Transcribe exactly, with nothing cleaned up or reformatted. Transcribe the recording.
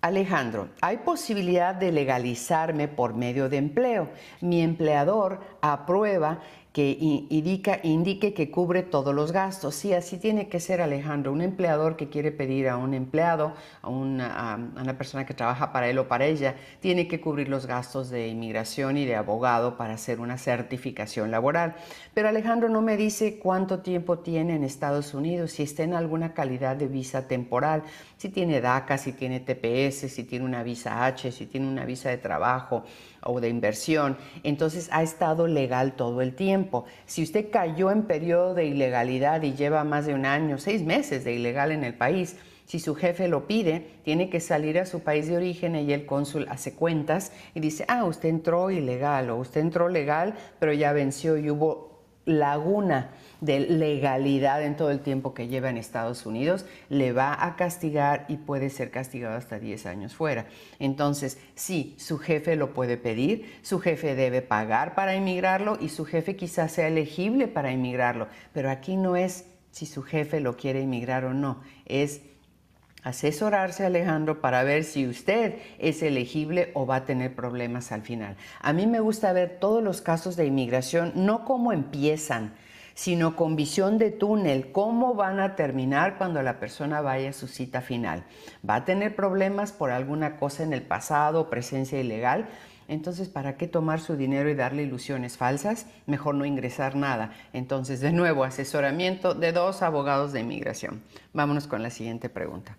Alejandro, ¿hay posibilidad de legalizarme por medio de empleo? Mi empleador aprueba que indica, indique que cubre todos los gastos. Sí, así tiene que ser, Alejandro. Un empleador que quiere pedir a un empleado, a una, a una persona que trabaja para él o para ella, tiene que cubrir los gastos de inmigración y de abogado para hacer una certificación laboral. Pero Alejandro no me dice cuánto tiempo tiene en Estados Unidos, si está en alguna calidad de visa temporal, si tiene DACA, si tiene T P S, si tiene una visa H, si tiene una visa de trabajo o de inversión. Entonces, ha estado legal todo el tiempo. Si usted cayó en periodo de ilegalidad y lleva más de un año, seis meses de ilegal en el país, si su jefe lo pide, tiene que salir a su país de origen y el cónsul hace cuentas y dice, ah, usted entró ilegal o usted entró legal, pero ya venció y hubo laguna de legalidad en todo el tiempo que lleva en Estados Unidos, le va a castigar y puede ser castigado hasta diez años fuera. Entonces, sí, su jefe lo puede pedir, su jefe debe pagar para inmigrarlo y su jefe quizás sea elegible para inmigrarlo, pero aquí no es si su jefe lo quiere inmigrar o no, es asesorarse, Alejandro, para ver si usted es elegible o va a tener problemas al final. A mí me gusta ver todos los casos de inmigración, no cómo empiezan, sino con visión de túnel, cómo van a terminar cuando la persona vaya a su cita final. ¿Va a tener problemas por alguna cosa en el pasado, presencia ilegal? Entonces, ¿para qué tomar su dinero y darle ilusiones falsas? Mejor no ingresar nada. Entonces, de nuevo, asesoramiento de dos abogados de inmigración. Vámonos con la siguiente pregunta.